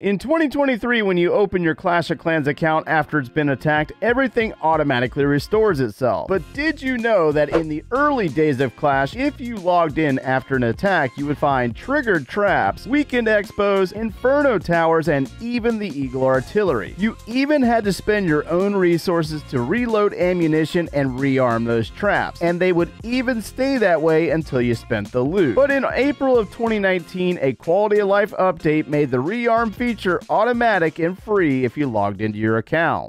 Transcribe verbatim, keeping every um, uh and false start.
In twenty twenty-three, when you open your Clash of Clans account after it's been attacked, everything automatically restores itself. But did you know that in the early days of Clash, if you logged in after an attack, you would find triggered traps, weakened Xbows, Inferno Towers, and even the Eagle Artillery. You even had to spend your own resources to reload ammunition and rearm those traps, and they would even stay that way until you spent the loot. But in April of twenty nineteen, a quality of life update made the rearm feature automatic and free if you logged into your account.